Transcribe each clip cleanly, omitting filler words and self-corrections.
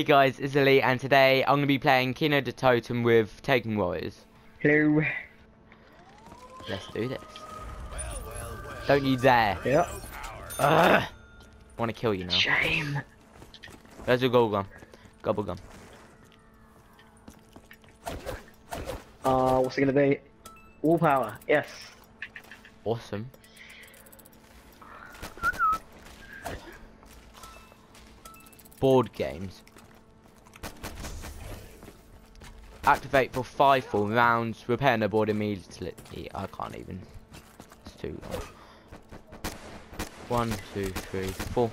Hey guys, it's Elite, and today I'm going to be playing Kino der Toten with Taken Warriors. Hello. Let's do this. Well. Don't you dare. Yep. I want to kill you now. Shame. There's a Gobblegum. Gobblegum. What's it going to be? All power, yes. Awesome. Board games. Activate for 5 full rounds. Repair the board immediately. I can't even. It's too long. 1, 2, 3, 4.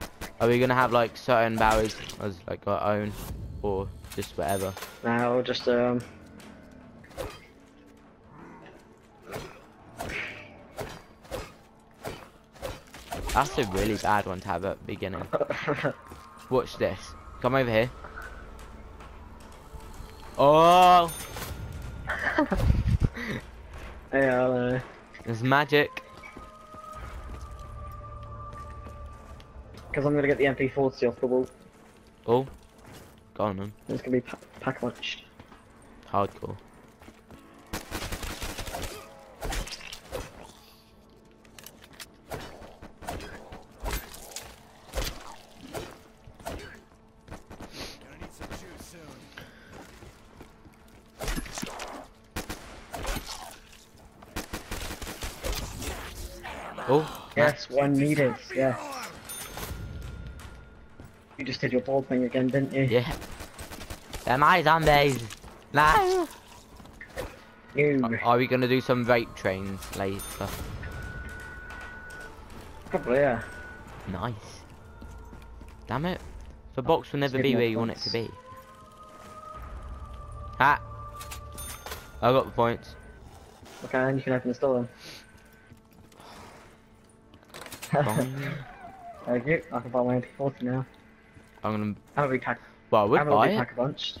Okay. Are we gonna have like certain barriers as like our own, or just whatever? No, just That's a really bad one to have at the beginning. Watch this. Come over here. Oh! Hey, there's magic. Because I'm going to get the MP40 off the wall. Oh. Go on then. It's going to be pack punched. Hardcore. Oh, yes, nice. 1 meter, yeah. You just did your ball thing again, didn't you? Yeah. They're my zombies! Nah! Are we gonna do some rape trains later? Probably, yeah. Nice. Damn it. The box will never be where you want it to be. Ah! I got the points. Okay, then you can open the store then. Thank you. I can buy my MP40 now. I'm gonna be pack. Well, I would buy it. Pack-a-bunch.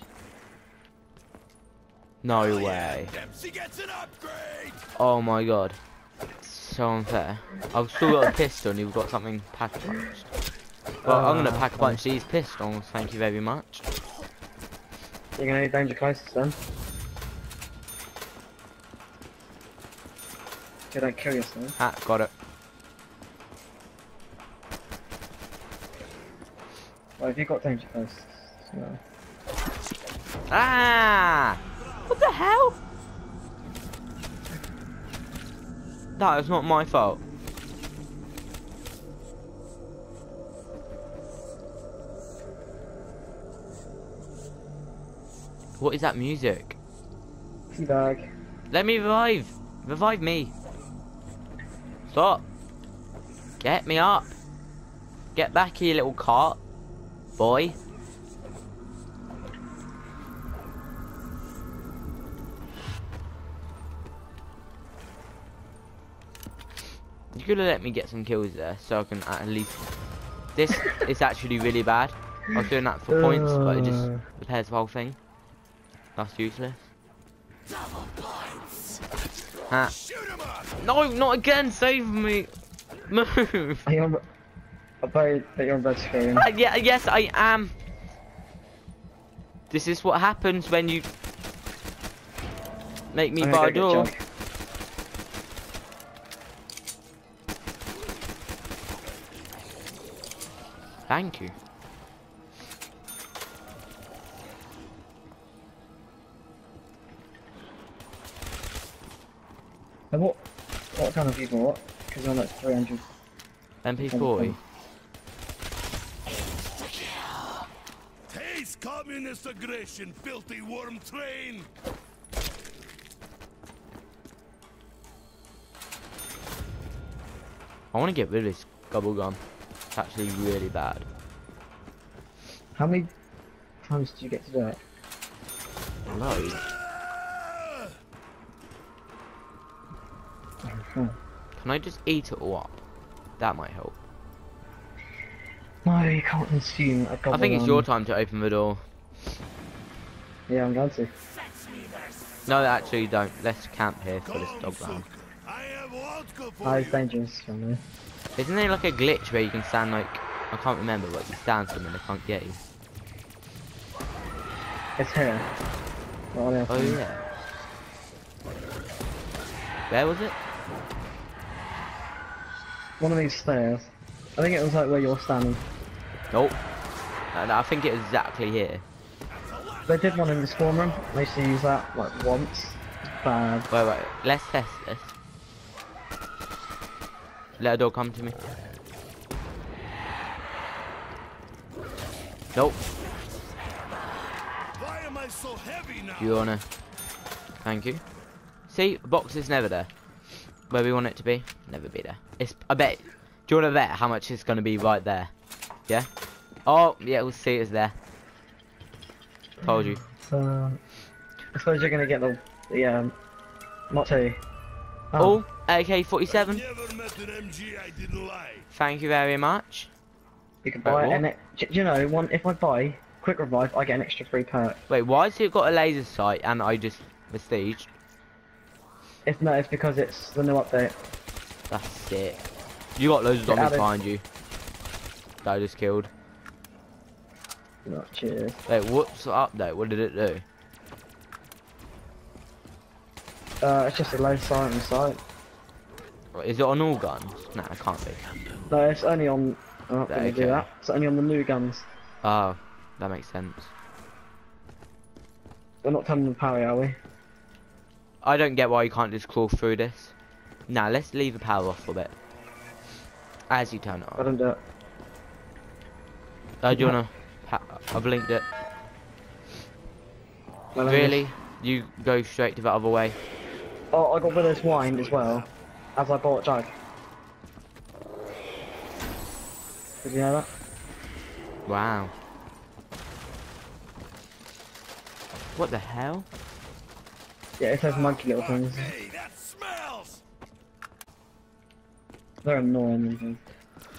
No way. Gets an upgrade. Oh my god. It's so unfair. I've still got a pistol and you've got something pack-a-bunch. Well, I'm gonna pack a bunch of these pistols. Thank you very much. You're gonna need danger crisis then. You don't kill yourself. Ah, got it. Well, if you got danger close, no. Ah! What the hell? That was not my fault. What is that music? Teabag. Let me revive. Revive me. Stop. Get me up. Get back here, little cart. Boy. You could have let me get some kills there so I can at least. This is actually really bad. I was doing that for points, but it just repairs the whole thing. That's useless. Double points. Ah. No, not again, save me. Move. I bet you're on red screen. Yeah, yes, I am. This is what happens when you make me buy a door. Thank you. And what kind of you bought? Because I'm like 300. MP40. Communist aggression, filthy worm train. I want to get rid of this Gobble Gun. It's actually really bad. How many times do you get to do it? Loads. Can I just eat it all up? That might help. No, you can't consume a Gobble Gun. I think it's your time to open the door. Yeah, I'm going to. No, actually, don't. Let's camp here for this dog round. Oh, it's dangerous. Isn't there like a glitch where you can stand like I can't remember what he stands for, and I can't get you. It's him. Oh yeah. Where was it? One of these stairs. I think it was like where you're standing. Nope. No, I think it was exactly here. They did one in the spawn room. They used to use that like once. Bad. Wait, wait. Let's test this. Let a door come to me. Nope. Why am I so heavy now? You wanna? Thank you. See, box is never there. Where we want it to be, never be there. It's. I bet. Do you wanna bet how much it's gonna be right there? Yeah. Oh, yeah. We'll see. It's there. Told you. I suppose you're gonna get the Mark II. Oh, AK-47. Thank you very much. You can buy an. You know, one. If I buy Quick Revive, I get an extra free perk. Wait, why has it got a laser sight and I just prestiged? If not, it's because it's the new update. That's it. You got loads of zombies behind you. That I just killed. Not cheers. Wait, what's the update? What did it do? It's just a low sight and sight. Is it on all guns? Nah, it can't be. No, it's only on... I'm not going to do that. It's only on the new guns. Oh, that makes sense. We're not turning the power, are we? I don't get why you can't just crawl through this. Nah, let's leave the power off for a bit. As you turn it on. I don't do it. Do you want to... I've linked it. No, really? You go straight to the other way. Oh, I got Widow's Wine as well. As I bought Jug. Did you know that? Wow. What the hell? Yeah, it says monkey little things. Hey, that smells! They're annoying.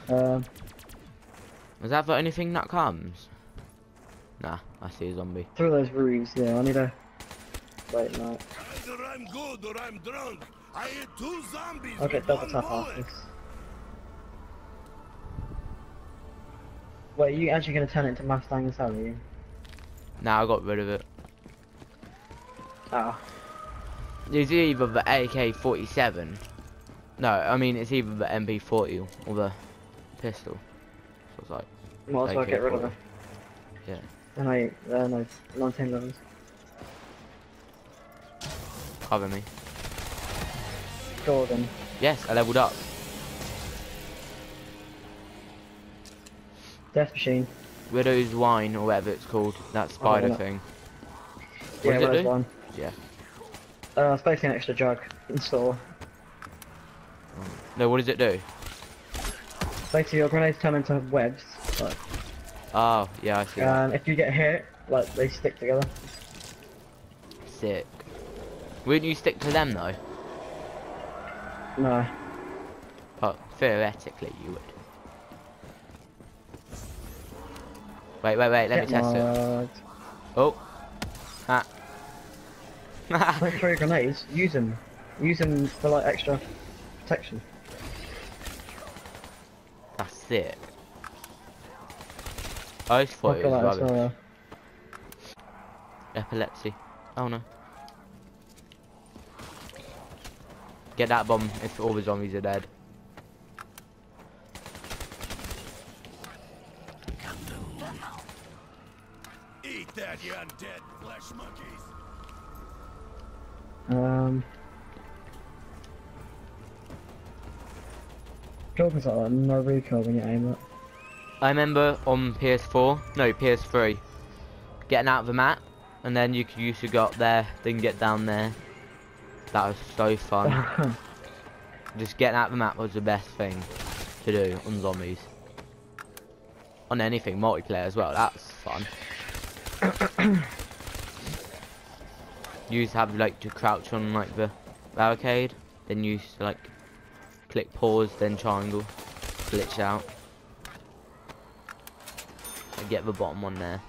Is that for anything that comes? Nah, I see a zombie. Through those roofs, yeah, I need a... Wait, no. Either I'm good or I'm drunk. I hit two zombies. Okay, double tap after this. Wait, are you actually going to turn it into Mustang, are you? Nah, I got rid of it. Ah. It's either the AK-47. No, I mean it's either the MP40 or the pistol. So it's like. Might as well get rid of it. Yeah. And I, no, 19 levels. Cover me. Jordan. Yes, I leveled up. Death Machine. Widow's Wine or whatever it's called. That spider thing. What does it do? Wine. Yeah. It's basically an extra jug in store. No, what does it do? Basically, your grenades turn into webs. Like, oh, yeah, I see. And if you get hit, like, they stick together. Sick. Wouldn't you stick to them though? No. But theoretically you would. Wait, wait, wait, let me test it. Oh. Ah. Don't throw your grenades, use them. Use them for like extra protection. That's it. I just thought it was rubbish. Epilepsy. Oh no. Get that bomb if all the zombies are dead. Eat that, you undead flesh monkeys. Shotguns are like no recoil when you aim it. I remember on PS4, no PS3, getting out of the map, and then you could used to go up there, then get down there. That was so fun. Just getting out the map was the best thing to do on zombies. On anything, multiplayer as well, that's fun. You used to have like to crouch on like the barricade, then you used to like click pause, then triangle, glitch out. I get the bottom one there.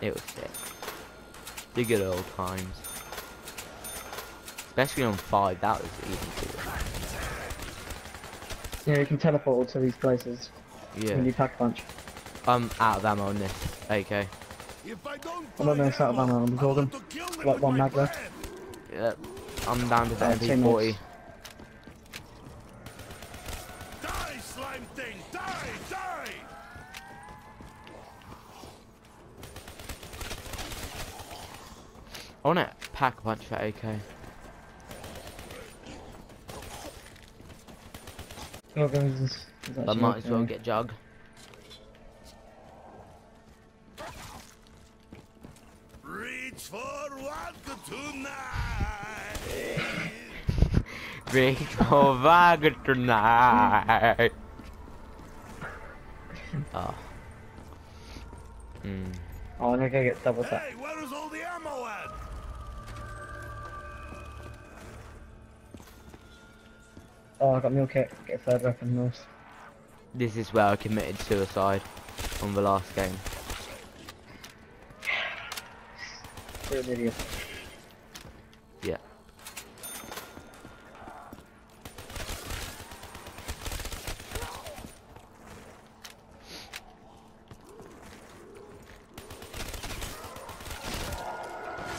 It was sick. The good old times. Especially on 5, that was easy. Yeah, you can teleport to these places. Yeah. We need pack punch. I'm out of ammo on this AK. I'm not going to out of ammo on the Golden. Like one mag left. Yeah, I'm down to the MP40. Die, slime thing! Die! Die! I want to pack punch for AK. I might as well get Jug. Reach for Vodka tonight. Reach for Vodka tonight. Oh. Mm. Oh, I'm gonna go get double tap. Hey, where is all the ammo at? Oh, I got meal kit. Get a third weapon most. This is where I committed suicide on the last game. What an idiot. Yeah.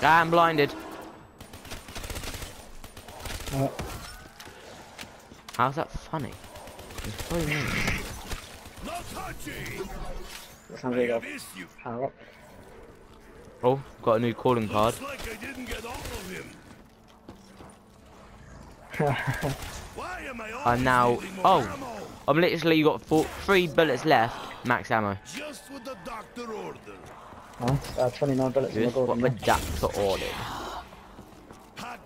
I'm blinded. What? How's that funny? It's funny. That sounds like a power up. Oh, got a new calling card. Like I didn't get all of him. I'm now. Oh, I've literally got three bullets left, max ammo. Just what the doctor ordered. Huh? 29 bullets. Just what the doctor ordered.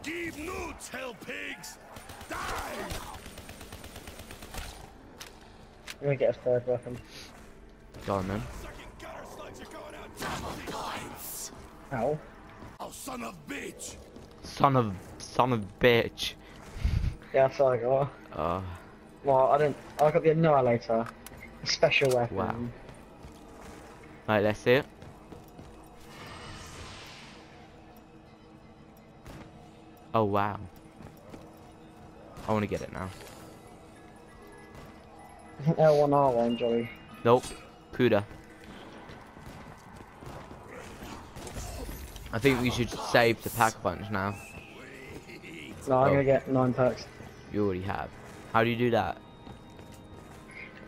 Give nudes, hell pigs. Die. I'm gonna get a third weapon. Go on then. Ow. Oh, son of bitch! Son of bitch. Yeah, that's all I got. Oh. Well, I got the Annihilator. A special weapon. Wow. Alright, let's see it. Oh, wow. I wanna get it now. L1R1, Joey. Nope. Cuda. I think we should save to pack punch now. No, I'm gonna get 9 perks. You already have. How do you do that?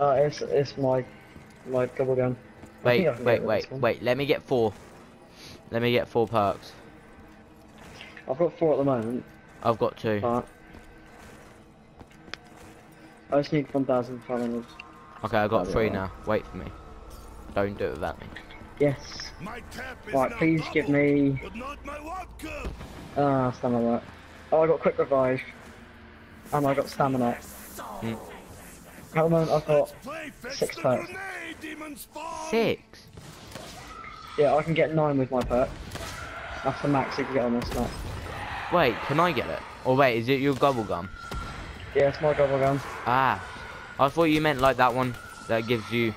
It's my Gobble Gun. Wait. Let me get 4. Let me get 4 perks. I've got 4 at the moment. I've got 2. But I just need 1,500. Okay, I got 3 now. Wait for me. Don't do it without me. Yes. Right, please give me. Ah, stamina. Oh, I got Quick Revive. And I got Stamina. Mm. At the moment, I've got 6 perks. 6? Yeah, I can get 9 with my perk. That's the max you can get on this map. Wait, can I get it? Or wait, is it your Gobblegum? Yeah, it's my Gobblegum. Ah, I thought you meant like that one that gives you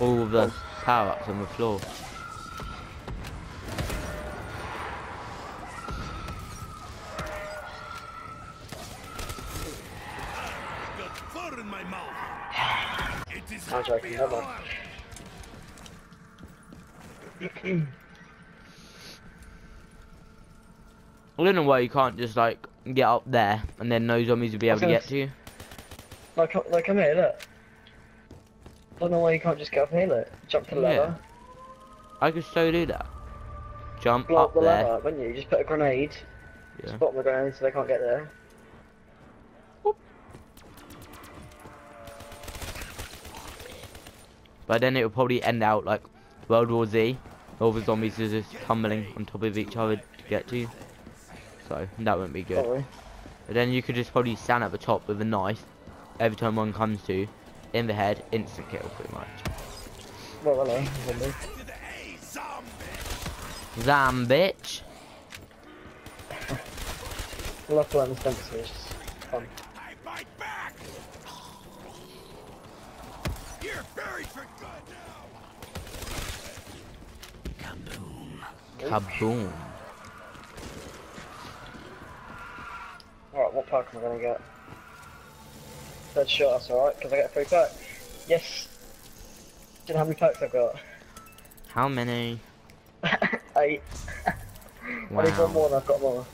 all the power-ups on the floor. I'm joking, never mind. I don't know why you can't just like get up there and then no zombies will be able to get to you. Like come here, look. I don't know why you can't just get up here, look. Jump to the ladder. I could so do that. Jump up the ladder, wouldn't you? Just put a grenade. Yeah. Spot the grenade so they can't get there. Whoop. But then it will probably end out like World War Z. All the zombies are just tumbling on top of each other to get to you. So that wouldn't be good. Sorry. But then you could just probably stand at the top with a knife. Every time one comes to, in the head, instant kill, pretty much. Well, hello, zombie. Zambitch. I love to learn the sensors. It's just fun. I bite back. You're buried for good now. Kaboom. Kaboom. Alright, what perk am I gonna get? Headshot, that's alright, because I get a free perk. Yes! Do you know how many packs I've got? How many? 8. Wow. I need one more and I've got more.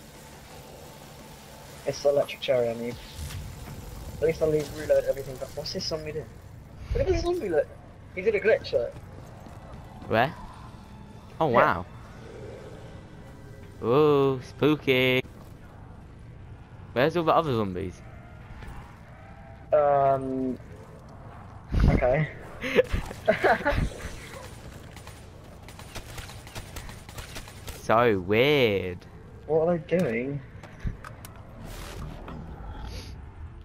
It's the electric cherry I need. At least I'll leave reload everything back. What's this zombie doing? Look at this zombie look! He did a glitch though. Where? Oh wow. Yeah. Ooh, spooky. Where's all the other zombies? Okay. So weird. What are they doing?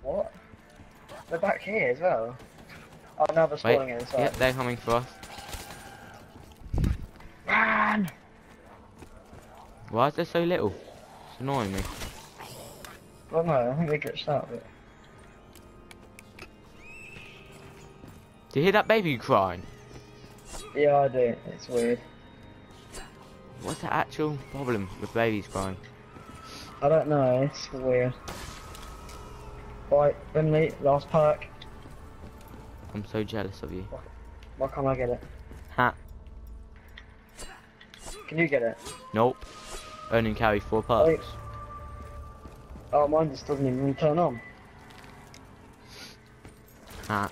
What? They're back here as well. Oh, now they're spawning inside. Yep, they're coming for us. Run! Why is there so little? It's annoying me. Well, no, I think they glitched out of it. Do you hear that baby crying? Yeah, I do. It's weird. What's the actual problem with babies crying? I don't know. It's weird. Right, Brimley, last pack. I'm so jealous of you. Why can't I get it? Ha. Can you get it? Nope. Only carry 4 packs. Wait. Oh, mine just doesn't even turn on. Ha.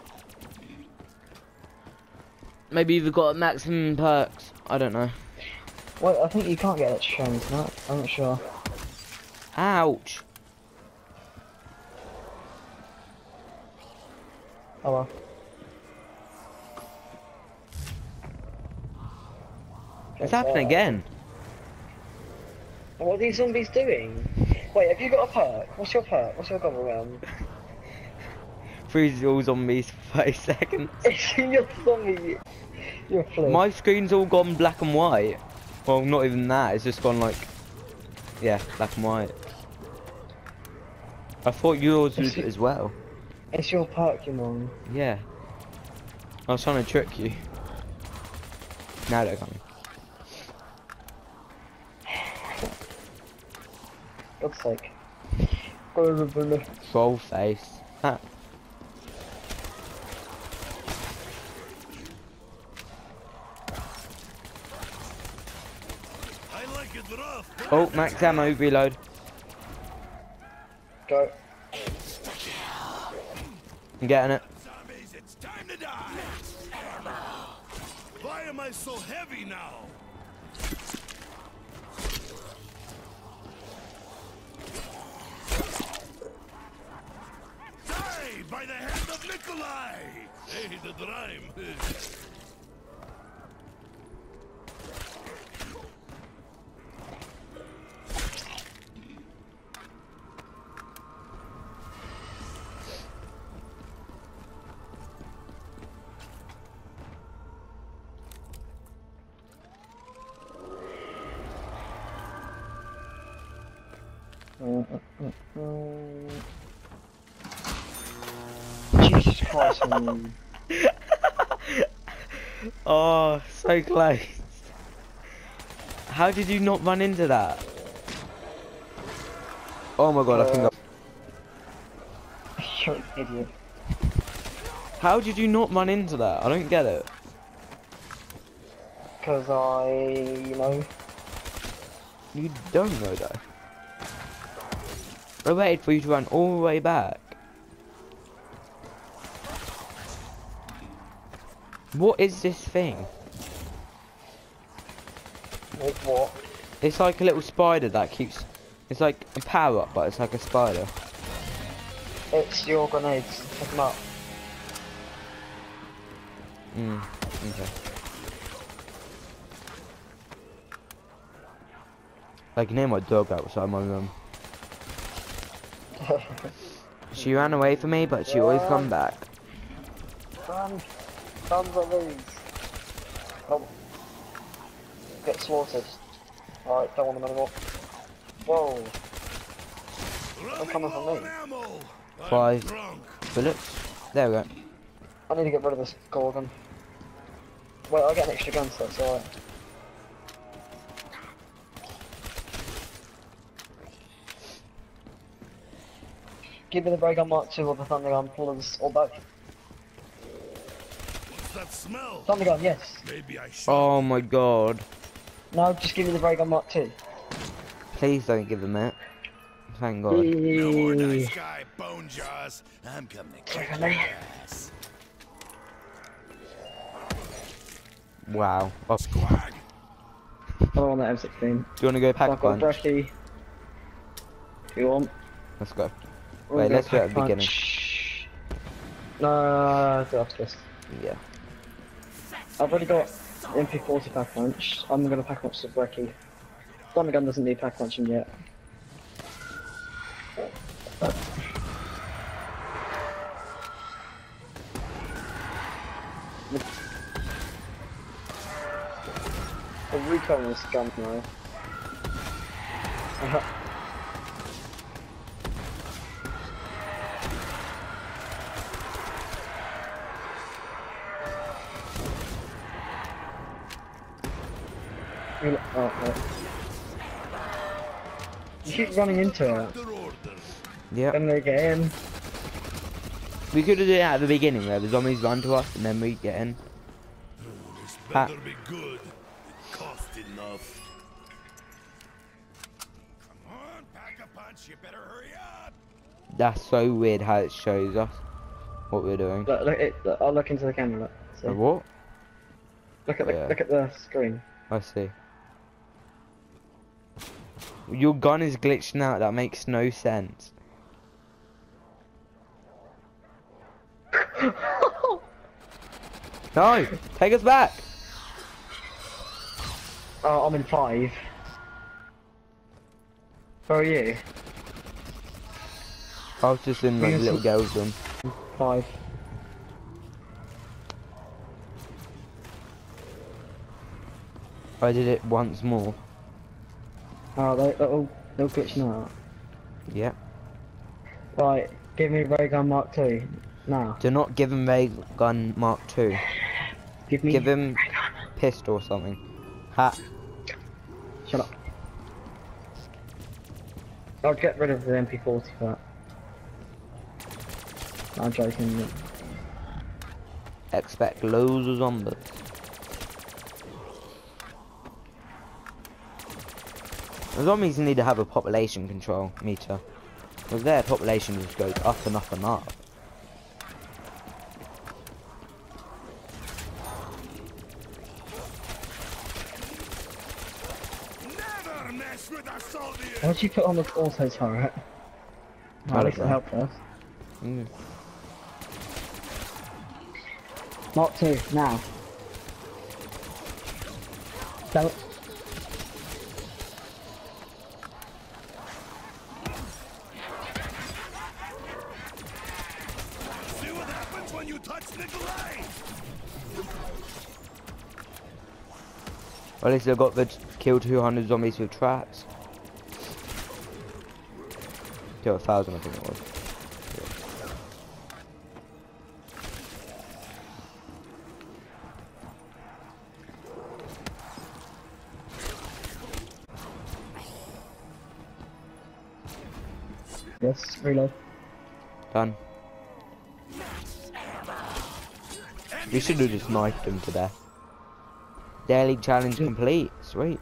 Maybe you've got maximum perks. I don't know. Well, I think you can't get it shown, right? I'm not sure. Ouch. Oh well. It's happened again. What are these zombies doing? Wait, have you got a perk? What's your perk? What's your gobble gun? Freeze all zombies for 30 seconds. It's in your zombie. You're a flip. My screen's all gone black and white. Well, not even that. It's just gone like, yeah, black and white. I thought yours was as well. It's your perk, you're on. Yeah. I was trying to trick you. Now they're coming. Looks like. Troll face. Ha. Oh, max ammo, reload. Go. I'm getting it. Zombies, it's time to die. Why am I so heavy now? Die by the hand of Nikolai. Hey, the drime. Jesus Christ, man. Oh, so close. How did you not run into that? Oh my god, I think I... You're an idiot. How did you not run into that? I don't get it. Because I... you know. You don't know though. I waited for you to run all the way back. What is this thing? What? It's like a little spider that keeps... It's like a power up, but it's like a spider. It's your grenades. Pick them up. Mm, okay. I can hear my dog outside my room. She ran away from me, but she always come back. Guns are these. Oh. Get slaughtered. Alright, don't want another one. Whoa. They're coming from me. 5 bullets. There we go. I need to get rid of this Gorgon. Wait, I'll get an extra gun, so that's alright. Give me the Ray Gun Mark II or the Thunder Gun, pull us all back. that smell. Thunder Gun, yes. Maybe I should. Oh my god. No, just give me the Ray Gun Mark II. Please don't give him that. Thank god. No more nice guy, bone jars. I'm coming to kick your ass. Wow. Oh. Squad. I want that M16. Do you want to go pack punch? I've got Brecky. If you want. Let's go. Wait, let's go at the beginning. No, do after this. Yeah. I've already got MP40 pack punch. I'm going to pack punch to Brecky. Thunder Gun doesn't need pack punching yet. I'll recon this gun now. You keep running into it. Yeah. Then we get in. We could have done it at the beginning where the zombies run to us and then we get in. This better be good. Enough. Come on, pack a punch, you better hurry up. That's so weird how it shows us what we're doing. Look, I'll look into the camera. Look, what? Look at the screen. I see. Your gun is glitching out. That makes no sense. No, take us back. Oh, I'm in 5. Where are you? I was just in like little girls' room. 5. I did it once more. Oh, they're all glitching out. Yeah. Right, give me Ray Gun Mark II now. Do not give him Ray Gun Mark II. Give him pistol or something. Ha! Shut up. I'll get rid of the MP40 for that. I'm joking. Expect loads of zombies. The zombies need to have a population control meter. Because their population just goes up and up and up. What did you put on the auto turret? Oh, at least it helped us. Mm. Mark 2, now. Damn it. See what happens when you touch Nikolai! Well, at least I got the kill 200 zombies with traps. Kill 1,000, I think it was. Yeah. Yes, reload. Done. We should have just knifed him to death. Daily challenge complete. Sweet.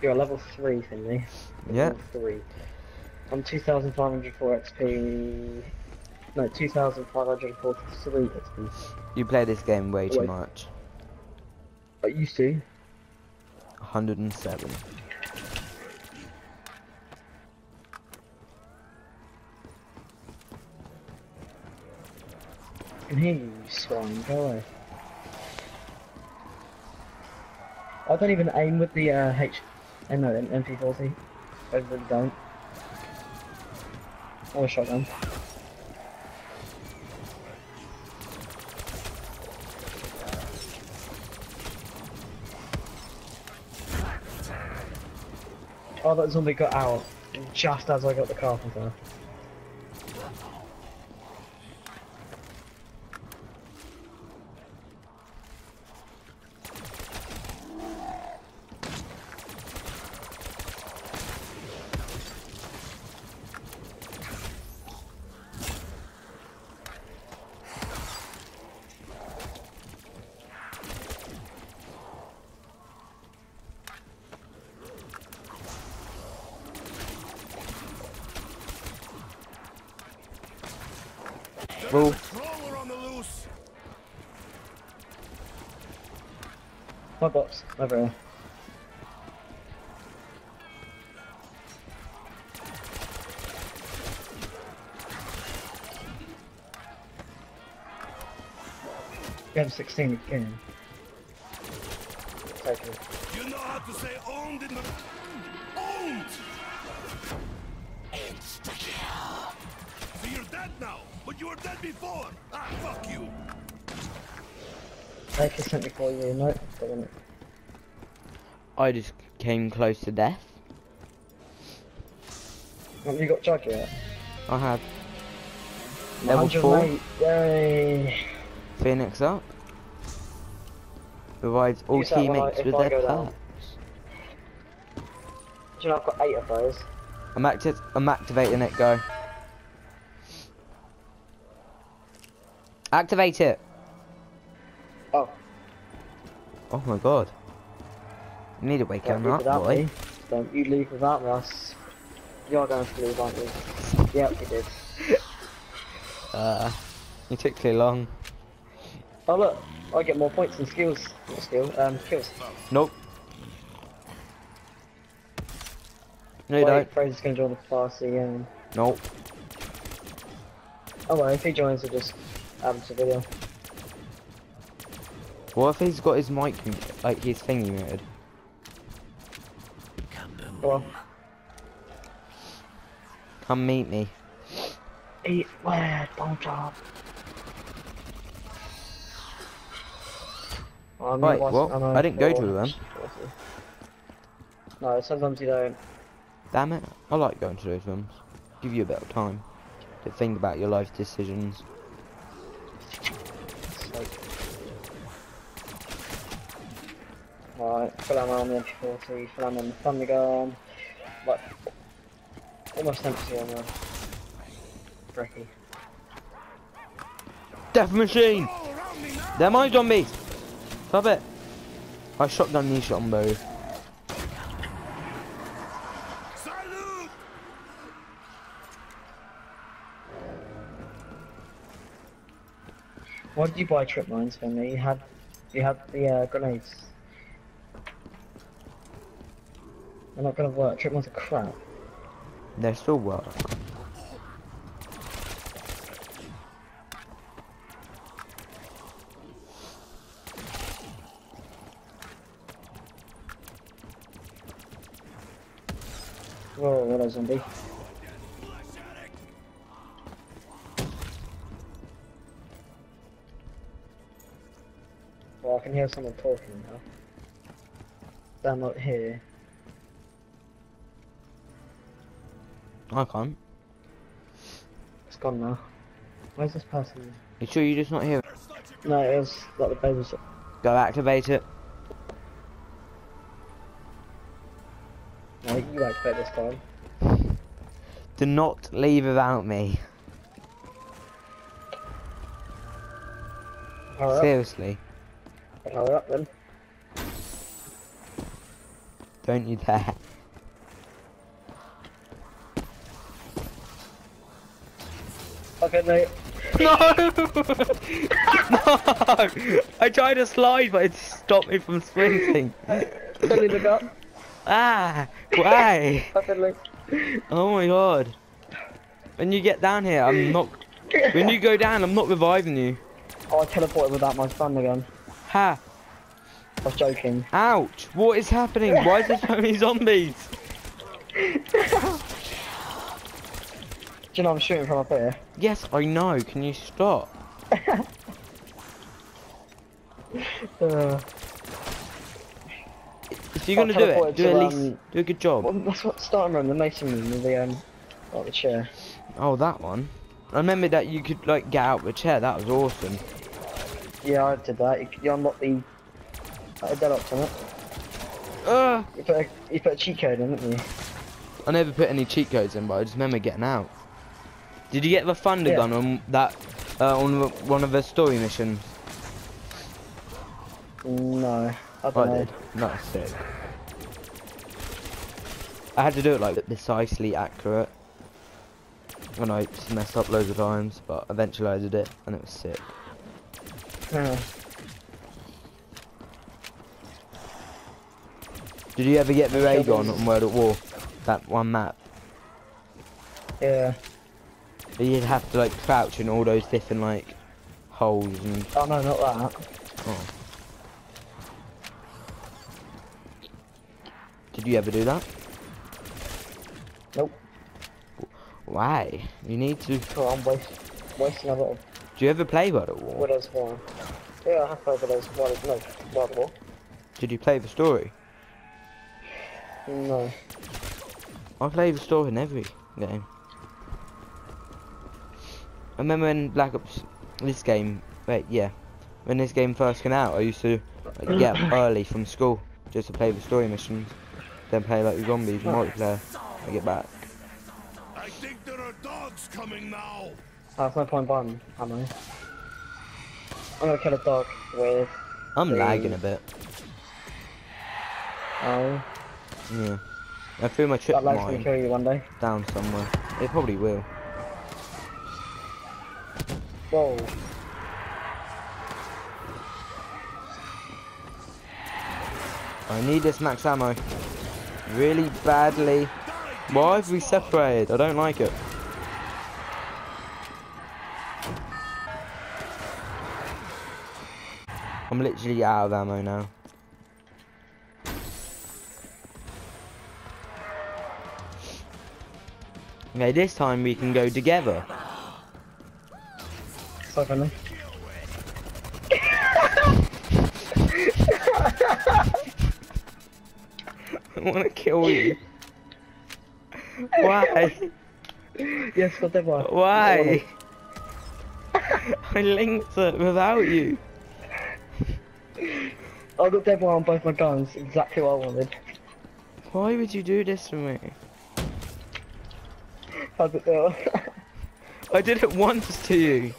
You're level 3, Finley. Yeah. 3. I'm 2,504 XP. No, 2,543 XP. You play this game way too much. I used to. 107. I can hear you, swine. Go away. I don't even aim with the MP40. I really don't. Or a shotgun. Oh, that zombie got out just as I got the carpenter. bro. My box, over here. M16 again. Take it. You know how to say owned in the... Owned! It's the kill! So you're dead now, but you were dead before! Ah, fuck you! I just sent before you, you know? I just came close to death. Have you got Jug yet? I have. Level 4. Yay! Phoenix up. Revives all teammates with their perks. Do you know I've got 8 of those? I'm activating it, go. Activate it! Oh. Oh my god. You need to wake him up, boy. Don't you leave without us. You are going to leave, aren't you? Yep, you did. You took too long. Oh look, I get more points and skills. Not skill, kills. Nope. No, you don't. Fraser's gonna join the party, and... Nope. Oh well, if he joins, we'll just add him to the video. What if he's got his mic, like his thingy muted? Come on. Come meet me. Eat where, bomb job. Right, well, I didn't go to them. No, sometimes you don't. Damn it, I like going to those ones. Give you a bit of time to think about your life decisions. Alright, full ammo on the MP40, full ammo on the Thunder Gun. Like, almost empty on the Brecky. Death Machine! They're my zombies! Stop it! I shotgun these zombies. Why did you buy trip mines for me? You had the grenades. They're not gonna work. Trip mines are crap. They still work. Whoa, what a zombie. Well, I can hear someone talking now. They're not here. I can't. It's gone now. Where's this person? You sure you're just not here? No, it was like the baby's. Go activate it. No, you activate this time. Do not leave without me. Power Seriously. Up. Power up then. Don't you dare. Okay, mate. No! No! I tried to slide, but it stopped me from sprinting. Totally look up. Ah! Why? Oh my god. When you get down here, I'm not... When you go down, I'm not reviving you. Oh, I teleported without my Thunder Gun. Ha! I was joking. Ouch! What is happening? Why is there so many zombies? Do you know I'm shooting from up here? Yes, I know. Can you stop? If you're gonna do it, do at least do a good job. Well, that's what starting room, the mason room with the chair. Oh, that one. I remember that you could like get out of the chair. That was awesome. Yeah, I did that. You unlock the deadlock on it. You put a cheat code in, didn't you? I never put any cheat codes in, but I just remember getting out. Did you get the Thunder Gun on that on one of the story missions? No, I don't know. I did. That's sick. I had to do it like precisely accurate. when I messed up loads of times, but eventually I did it and it was sick. Yeah. Did you ever get the Ray Gun on World at War? That one map? Yeah. But you'd have to like crouch in all those different like holes and... Oh no, not that. Oh. Did you ever do that? Nope. Why? You need to... Oh, I'm wasting a lot of... Do you ever play World at War? Widow's Wine. Yeah, I have played World at War. Did you play the story? No. I played the story in every game. I remember when Black Ops... This game... Wait, yeah. When this game first came out, I used to like, get up early from school just to play the story missions. Then play like the zombies multiplayer. I get back. I think there are dogs coming now. Oh, it's no point buying ammo. I'm gonna kill a dog with... I'm lagging a bit. Oh. Yeah. I threw my trip mine. That lag's gonna kill you one day. Down somewhere. It probably will. Whoa. I need this max ammo really badly. Why have we separated? I don't like it. I'm literally out of ammo now. Okay, this time we can go together. Suddenly. I want to kill you. Why? Yes, whatever. Why? I linked it without you. I got dead on both my guns, exactly what I wanted. Why would you do this to me? I don't know. I did it once to you.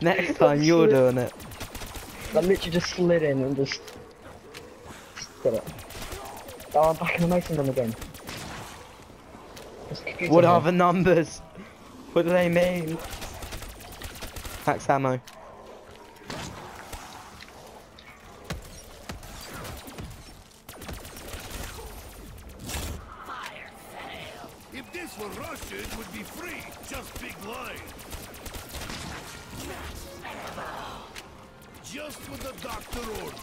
Next time you're doing it. I literally just slid in and just... It. Oh, I'm back in the mason room again. What are the numbers? What do they mean? Max ammo. Fire. If this were Russia, it would be free. Just big line. Just what the doctor ordered.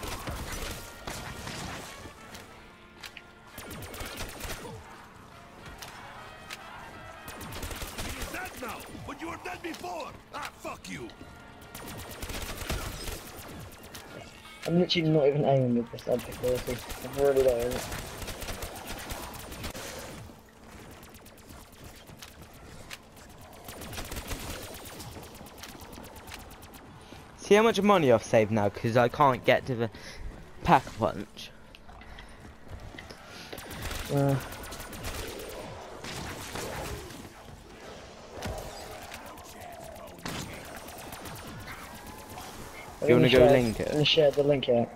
You were dead before! Ah, fuck you! I'm literally not even aiming with this object, honestly. I'm really not aiming. See how much money I've saved now, because I can't get to the pack-a-punch. Do you want to go link it? I'm going to share the link here.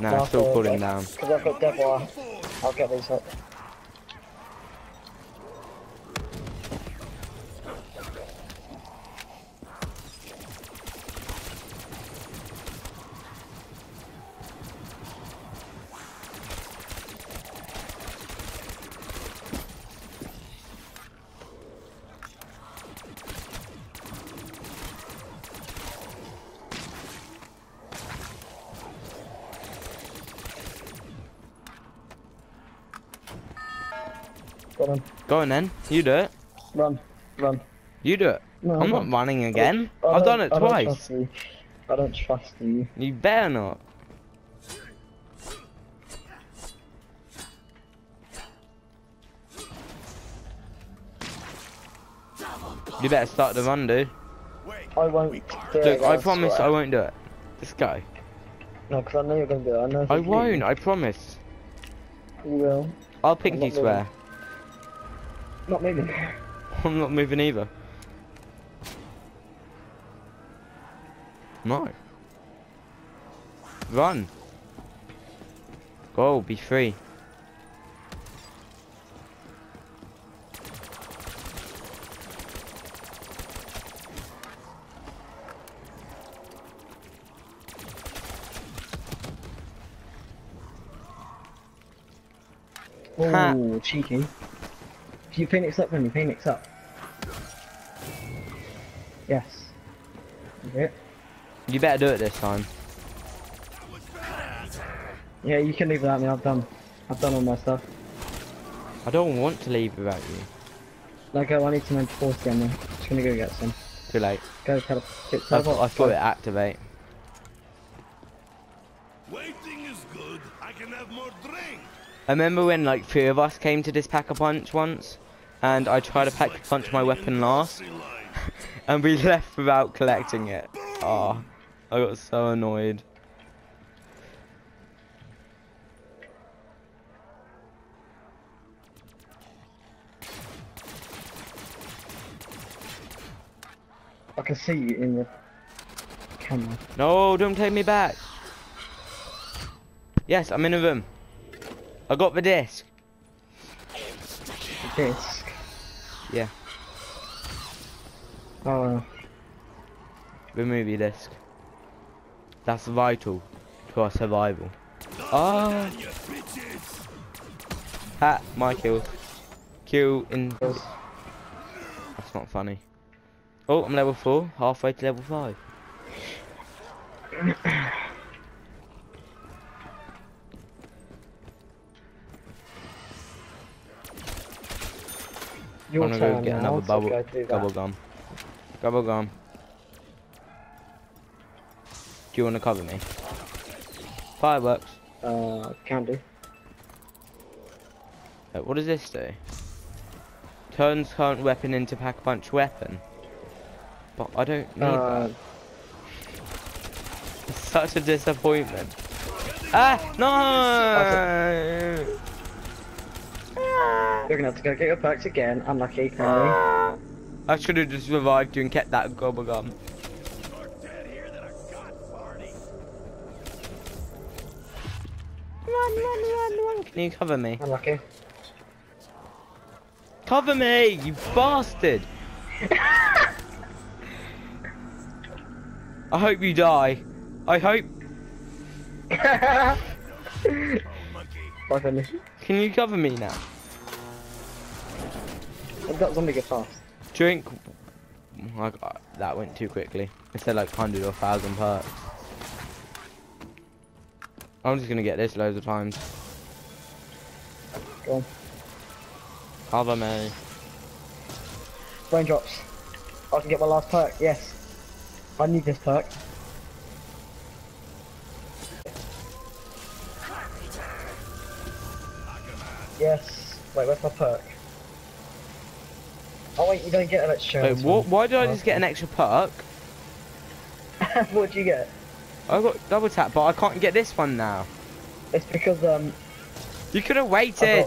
Nah, I'm still pulling down. Because I've got Deborah. I'll get these up. Go on then, you do it. Run. You do it. No, I'm not running again. I've done it twice. I don't trust you. You better not. You better start the run, dude. I won't do it. Look, I promise I won't do it. Just go. No, because I know you're going to do it. I won't, I promise. You will. I'll pinky swear. Not moving. I'm not moving either. No. Run. Go, be free. Oh, cheeky. Do you Phoenix up when you Phoenix up? Yes. Okay. You better do it this time. Yeah, you can leave without me, I've done all my stuff. I don't want to leave without you. Like, I need some MP40 again then. Just gonna go get some. Too late. Go tell I thought it activate. Waiting is good. I can have more drink. I remember when like 3 of us came to this pack-a-punch once, and I tried to pack-a-punch my weapon last, and we left without collecting it. Oh, I got so annoyed. I can see you in the camera. No, don't take me back. Yes, I'm in a room. I got the disc. The disc? Yeah. Oh. The movie disc. That's vital to our survival. Ah. Oh. Ha, my kill. Kill in. That's not funny. Oh, I'm level 4, halfway to level 5. I'm gonna go get another Gobblegum. Gobblegum. Do you wanna cover me? Fireworks. Can do. What does this do? Turns current weapon into pack-a-punch weapon. But I don't need that. It's such a disappointment. Ah! No! You're gonna have to go get your perks again. Unlucky, can't we? I should have just revived you and kept that Gobble Gun. Run, run, run, run. Can you cover me? Unlucky. Cover me, you bastard! I hope you die. I hope. Can you cover me now? I've got zombie get fast. Drink. Oh, that went too quickly. It said like 100 or 1,000 perks. I'm just gonna get this loads of times. Go on. Cover me. Brain drops. I can get my last perk. Yes. I need this perk. Yes. Wait, where's my perk? Oh wait, you don't get an extra. Wait, what? Why did I just get an extra perk? What did you get? I got double tap, but I can't get this one now. It's because you could have waited.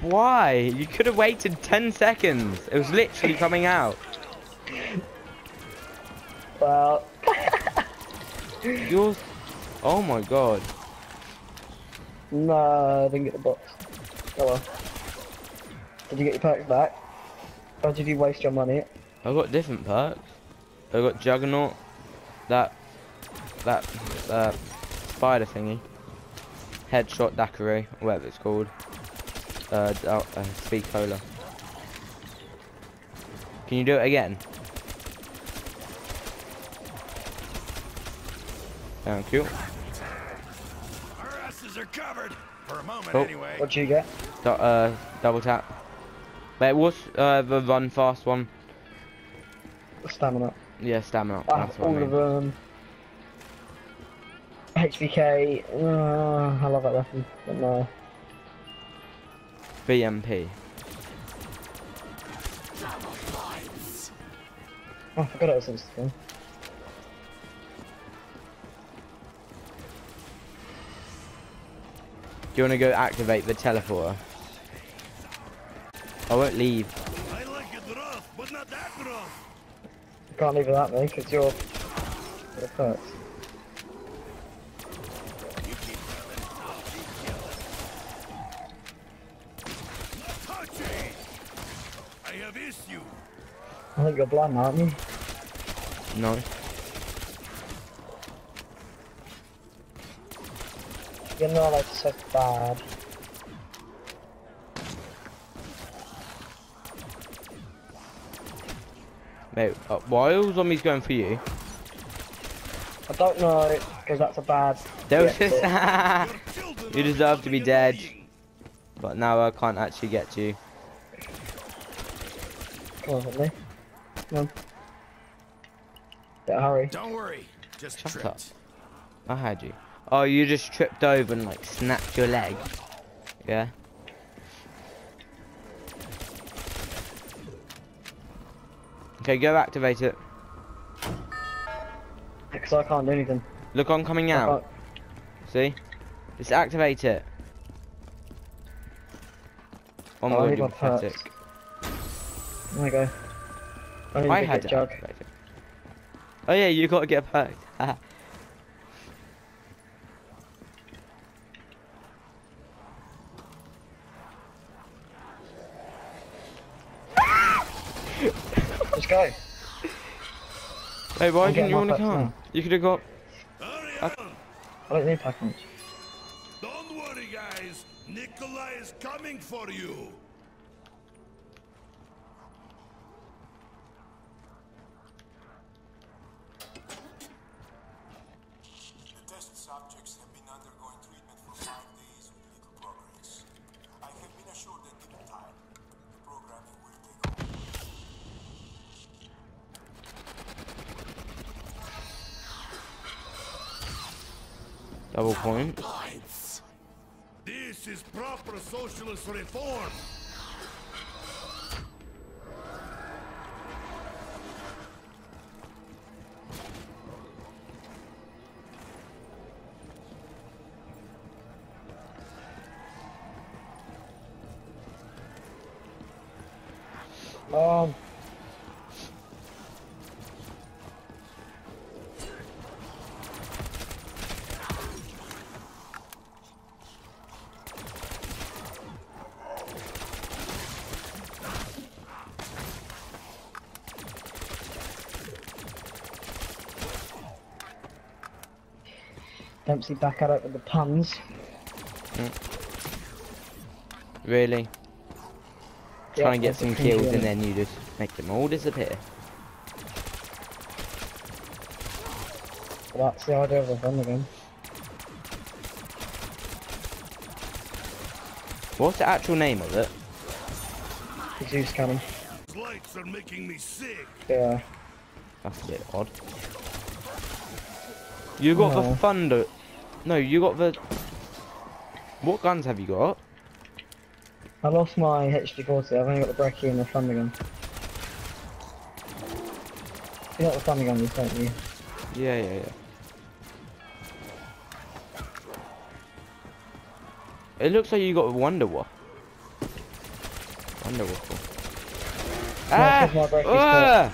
Why? You could have waited 10 seconds. It was literally coming out. Well. Yours. Oh my god. No, I didn't get the box. Oh well. Did you get your perks back? Or did you waste your money? I got different perks. I got Juggernaut, that spider thingy, Headshot Daiquiri, whatever it's called, Speed Cola. Can you do it again? Thank you. Our asses are covered for a moment anyway. What'd you get? Double tap. Wait, what's the run fast one? Stamina. Yeah, stamina. That's all of them. HBK. I love that weapon. But no. VMP. Oh, I forgot it was interesting. Do you want to go activate the teleporter? I won't leave. I like it rough, but not that rough. You can't leave without me because you're the first. I think you're blind, aren't you? No. You're not like so bad. Mate, why are all zombies going for you? I don't know, because that's a bad... You deserve to be dead. But now I can't actually get you. Probably. Come on. Better hurry. Don't worry. Just tripped. Up. I had you. Oh, you just tripped over and like snapped your leg. Yeah. Okay, go activate it. Because I can't do anything. Look on coming out. See? Just activate it. Oh my god, you're pathetic. There we go. I had to activate it. Oh yeah, you gotta get perked. Let's go. Hey, why didn't you want to come? Now. You could have got... I don't need packages. Don't worry, guys. Nikolai is coming for you. Test subjects have been undergoing treatment for 5 days with little progress. I have been assured that given time, the programming will take over. Double point. This is proper socialist reform. Dempsey back out with the puns. Really? Try and get some kills and then you just make them all disappear. Well, that's the idea of the Thunder Gun. What's the actual name of it? The Zeus Cannon. Lights are making me sick. Yeah. That's a bit odd. You got the Thunder... No, you got the... What guns have you got? I lost my HB40, I've only got the Brecky and the Thunder Gun. You got the Thunder Gun, don't you? Yeah, yeah, yeah. It looks like you got a Wonder Waffle. Ah!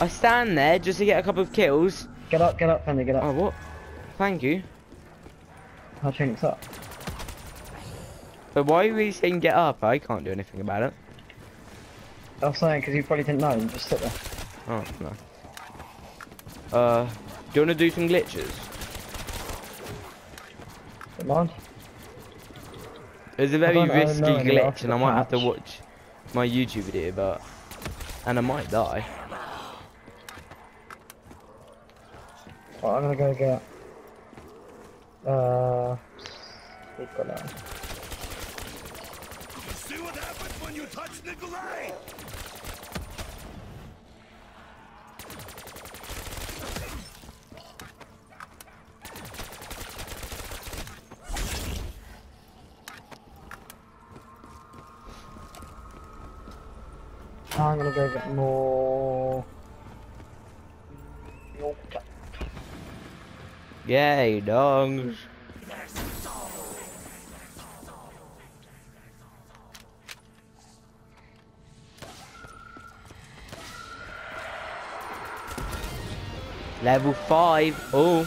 I stand there just to get a couple of kills. Get up, Thunder, get up. Oh, what? Thank you. I'll Phoenix Up. But why are we saying get up? I can't do anything about it. I was saying, because you probably didn't know, you just sit there. Oh, no. Do you want to do some glitches? Don't mind. It's a very risky glitch, and I might have to watch my YouTube video, but... And I might die. Right, I'm gonna go get... Speed Cola. See what happens when you touch Nikolai! I'm gonna go get more... Yay, dogs! Level 5, oh!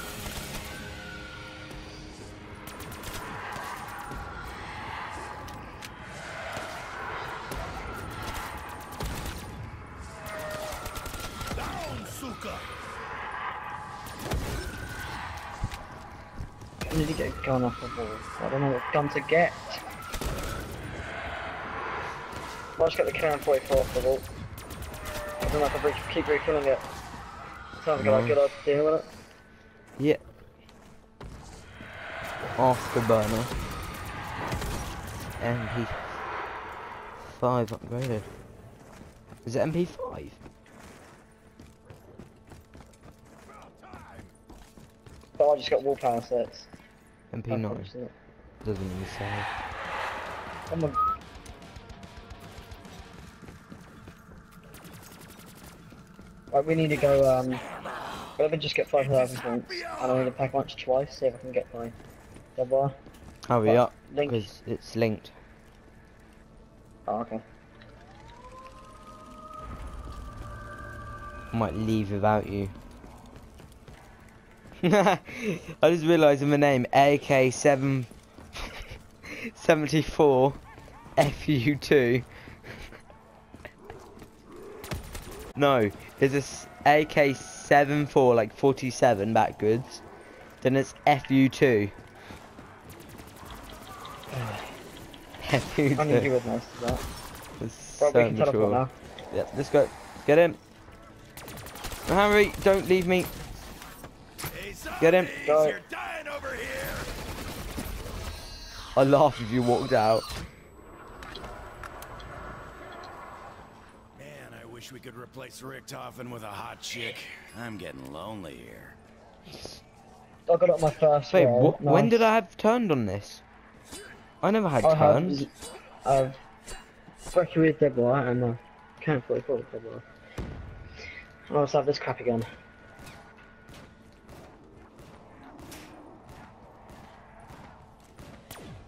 Down, suka! I need to get a gun off the wall. I don't know what gun to get. I'll just get the K-44 off the wall. I don't know if I can keep refilling it. Sounds like a good idea, isn't it? Yeah. Off the burner. MP5 upgraded. Is it MP5? But I just got wall power sets. MP9. Doesn't even say. Come on. Right, we need to go, let me just get 5,000 points. And I need to pack lunch twice, see if I can get my double. Hurry up, because it's linked. Oh, okay. I might leave without you. I just realised my name, AK-7... 74... FU2. No, there's this AK-74, like 47 backwards. Then it's FU2. FU2. I knew you were nice to that. That's well, so mature. Now. Yep, let's go. Get him. Harry, don't leave me. Get him. Go. You're dying over here. I laughed if you walked out. We could replace Richtofen with a hot chick. I'm getting lonely here. I got up my first. Wait, nice. When did I have turned on this? I never had turns. I've Brecky with Deborah and I can't fully call it Deborah. I also have this crappy gun.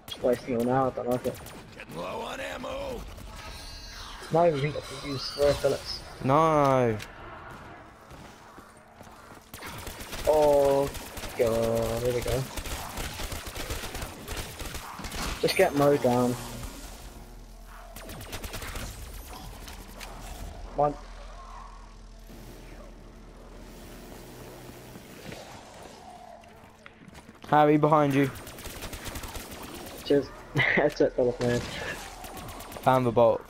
Just wasting all now, I don't like it. Getting low on ammo! No, we think I can use rare pellets. No. Oh god, here we go. Just get Mo down. Come on. Harry, behind you. Cheers. That's it, fell off my head. Found the bolt.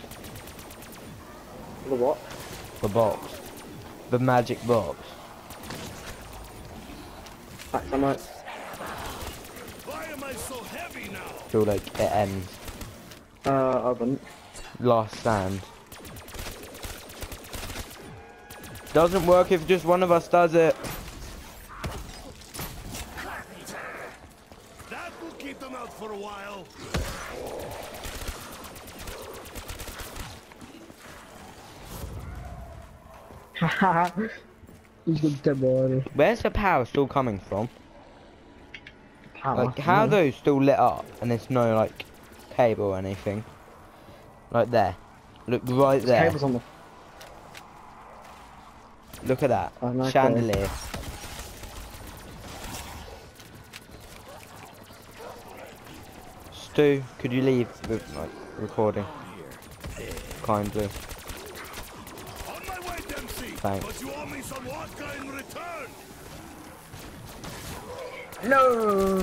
The what? The box. The magic box. That's how much. Why am I so heavy now? Feel like it ends. I wouldn't. Last stand. Doesn't work if just one of us does it. That will keep them out for a while. Haha, he's got dead body. Where's the power still coming from? Power. Like, how are those still lit up and there's no, like, cable or anything? Right there. Look right there. Cable's on the... Look at that. Oh, no chandelier. Cable. Stu, could you leave the like, recording? Kindly. Thanks. But you owe me some vodka in return. No.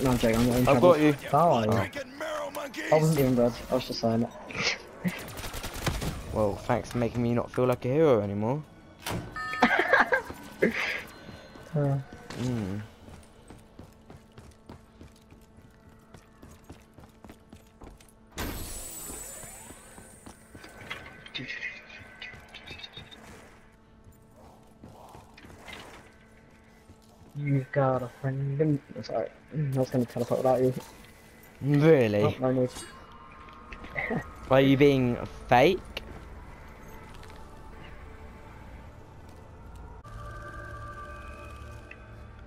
No, I'm joking. I'm I've got you. I wasn't doing bad. I was just saying it. Well, thanks for making me not feel like a hero anymore. You got a friend. Sorry, I was going to teleport without you. Really? Oh, no need. Are you being fake?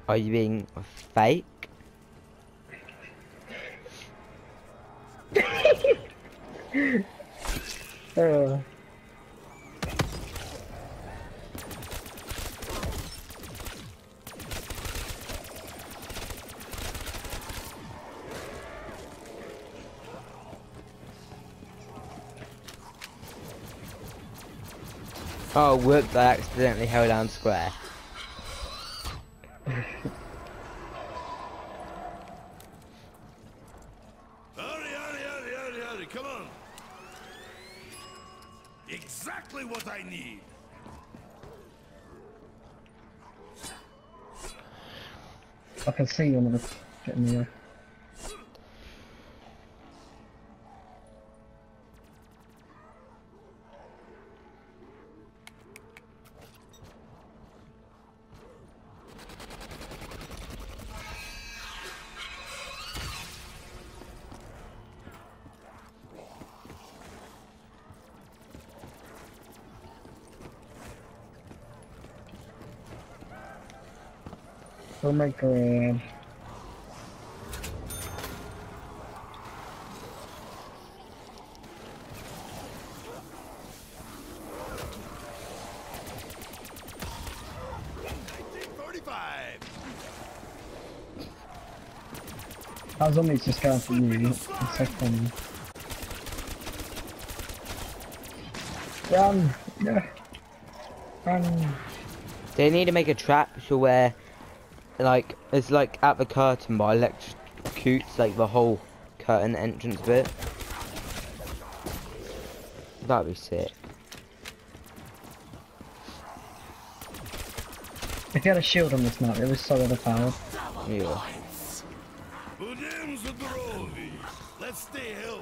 Are you being fake? Oh, whoops, I accidentally held down square. Come on. Exactly what I need. I can see you. I'm gonna get in the air. Oh my god. That zombie's just going for you. It's so funny. Run! Run! They need to make a trap to where like it's like at the curtain but electrocutes like the whole curtain entrance bit. That'd be sick. If you had a shield on this map, it was so overpowered. Yeah. Let's stay healthy.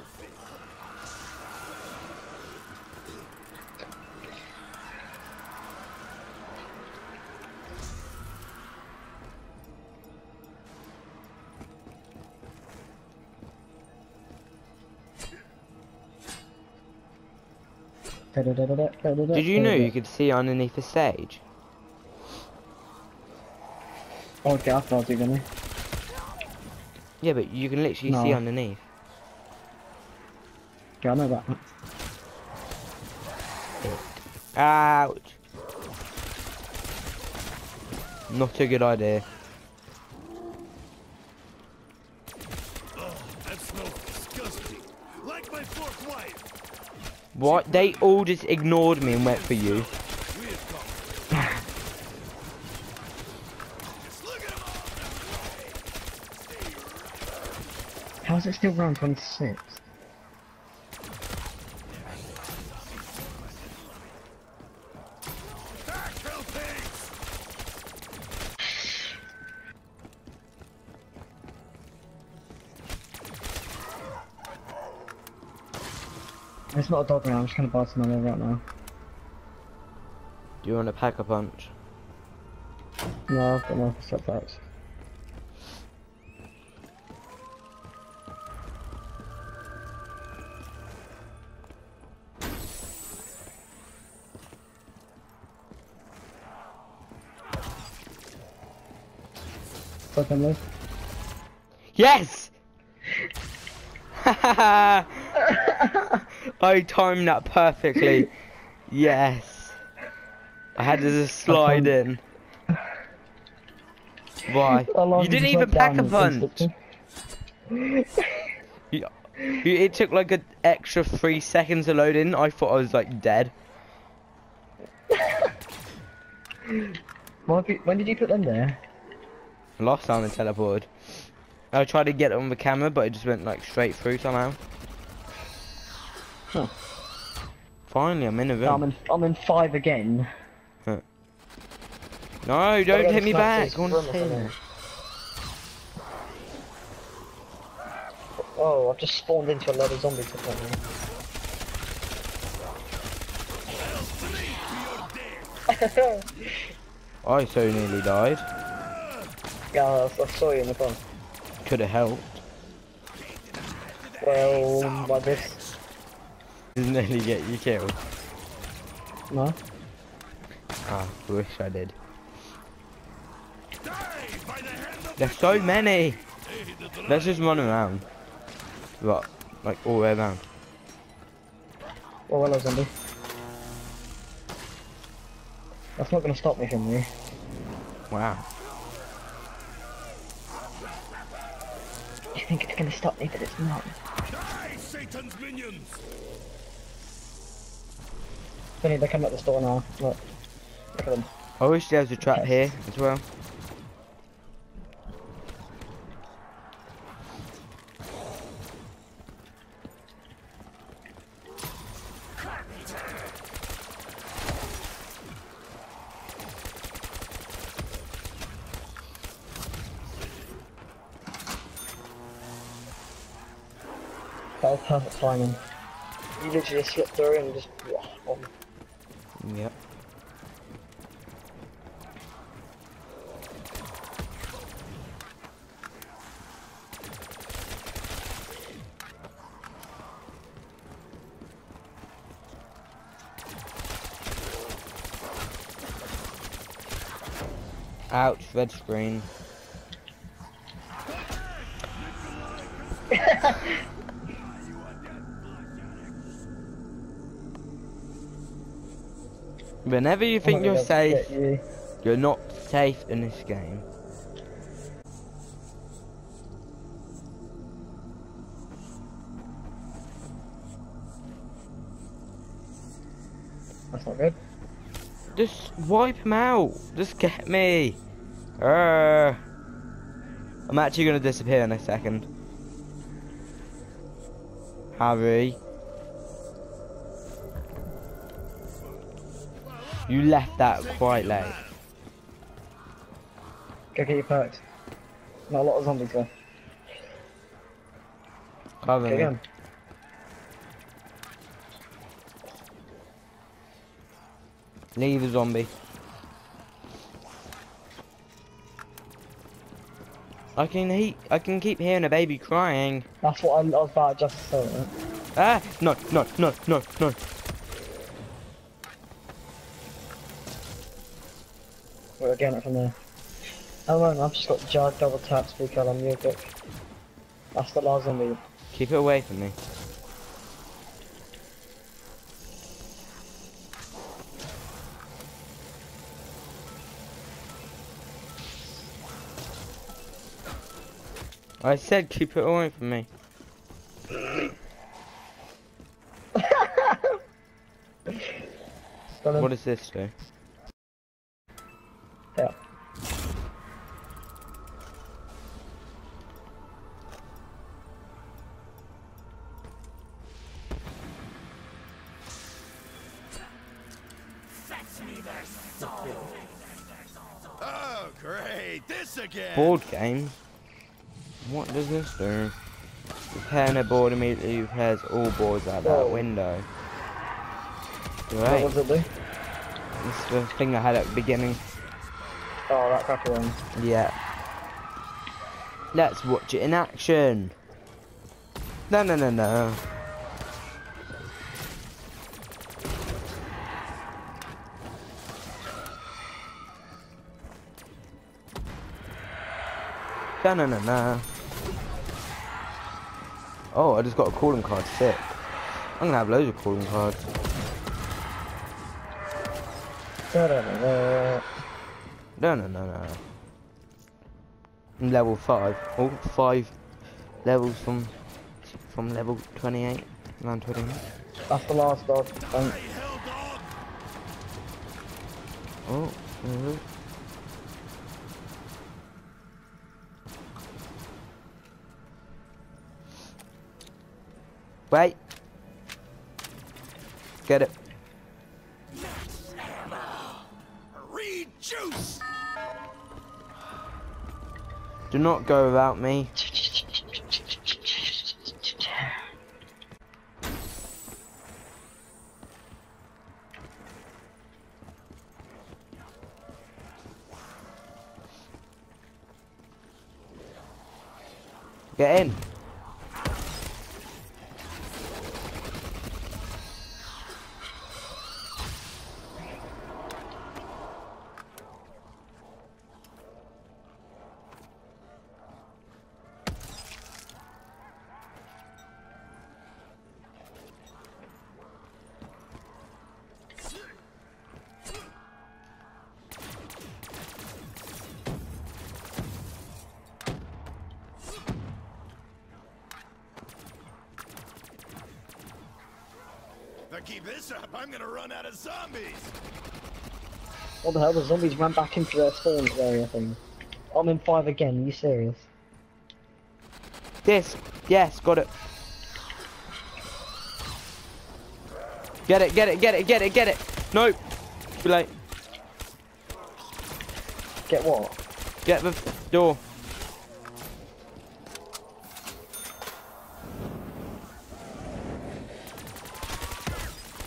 Did you know you could see underneath the stage? Oh, okay, I thought you were gonna. Yeah, but you can literally see underneath. Yeah, I know that. Ouch! Not a good idea. What? They all just ignored me and went for you. How is it still round 26? It's not a dog round, I'm just gonna buy some ammo right now. Do you want to pack a punch? No, I've got my setbacks. Secondly. Yes! Hahaha! I timed that perfectly. Yes. I had to just slide in. Why? You didn't even pack a punch. It took like an extra 3 seconds to load in. I thought I was like dead. When did you put them there? Last time I teleported. I tried to get it on the camera, but it just went like straight through somehow. Huh. Finally, I'm in a room. No, I'm in 5 again. Huh. No, don't hit me back. Oh, I've just spawned into a load of zombies. I so nearly died. Yeah, I saw you in the front. Could have helped. Well, by this. Didn't nearly get you killed. No. Ah, I wish I did. There's so many! Let's just run around. What? Like all the way around. Oh hello zombie. That's not gonna stop me from you. Wow. You think it's gonna stop me, but it's not. Die, Satan's minions! They come out the store now. Look. Look at them. I wish there was a trap here as well. was perfect timing. You literally just slipped through and just... Oh. Yep. Ouch, red screen. Whenever you think you're safe, you're not safe in this game. That's not good. Just wipe him out. Just get me. I'm actually gonna disappear in a second. Harry. You left that quite late. Go get your perks. Not a lot of zombies there. Cover me. Again. Leave a zombie. I can keep hearing a baby crying. That's what I was about to just say. Ah! No, no, no, no, no. We're getting it from there. Oh man, I've just got jarred double tap speed cola on music. That's the last zombie. Keep it away from me. I said keep it away from me. What does this do? Yeah. Oh great, this again. Board game. What does this do? Repairing a board immediately repairs all boards out that window. Great. What does it do? It's the thing I had at the beginning. Oh, that crappy one. Yeah. Let's watch it in action. No, no, no, no. No, no, no, no. Oh, I just got a calling card. Sick. I'm gonna have loads of calling cards. No, no, no, no. No, no, no, no. I'm level 5. Oh, 5 levels from level 28. Around 28. That's the last dog. Oh, mm-hmm. Wait. Get it. Rejuice. Do not go without me. Get in. Keep this up, I'm gonna run out of zombies. What the hell? The zombies ran back into their spawn area thing. I'm in 5 again. Are you serious? This, yes, got it. Get it, get it, get it, get it, get it. Nope. Too late. Get what? Get the door.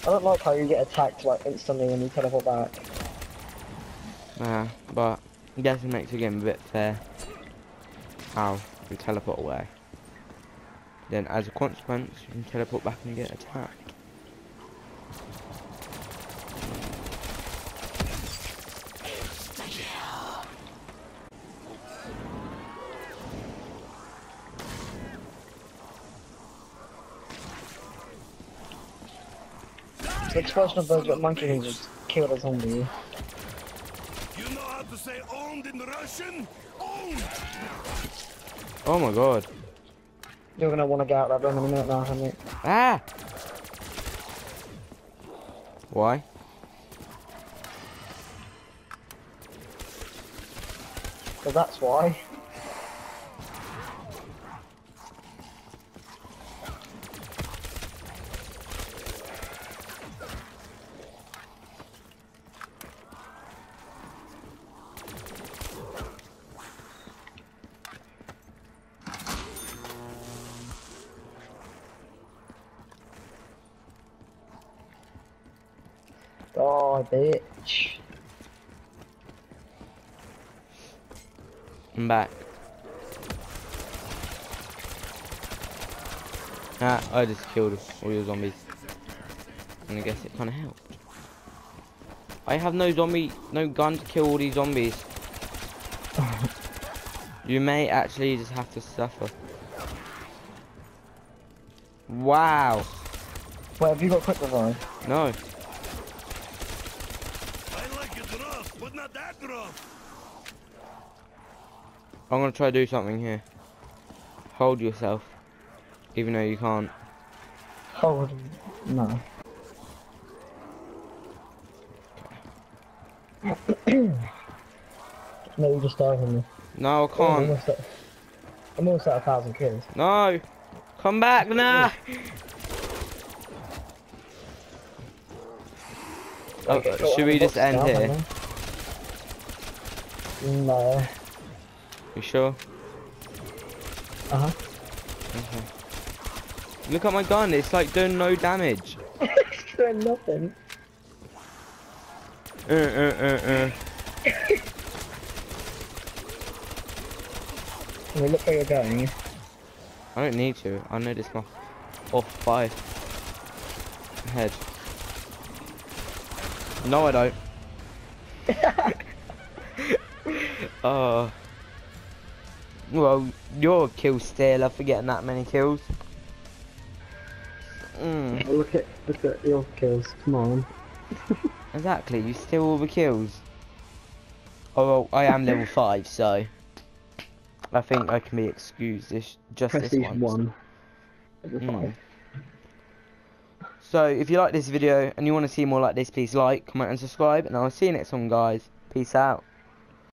I don't like how you get attacked like instantly when you teleport back. But I guess it makes the game a bit fair how you teleport away. Then as a consequence you can teleport back and get attacked. The expression of those monkey who just killed a zombie. You know how to say owned in Russian? Owned! Oh my god. You're gonna wanna get out of that room in a minute now, haven't you? Ah! Why? Well, that's why. Oh, bitch. I'm back. I just killed all your zombies. And I guess it kinda helped. I have no gun to kill all these zombies. You may actually just have to suffer. Wow. Wait, have you got Quick Revive? No. I'm gonna try to do something here. Hold yourself, even though you can't. Hold? No. No, you just died on me. No, I can't. I'm almost at 1,000 kills. No! Come back now! Okay, so should we just end here? No. You sure? Uh-huh. Okay. Look at my gun, it's like doing no damage. It's doing nothing. Well, look where you're going. I don't need to, I know this off by head. No I don't. Oh. Well, you're a kill stealer for getting that many kills. Mm. Look at your kills, come on. Exactly, you steal all the kills. Oh, well, I am level 5, so I think I can be excused. Just this one. So, if you like this video and you want to see more like this, please like, comment, and subscribe. And I'll see you next one, guys. Peace out.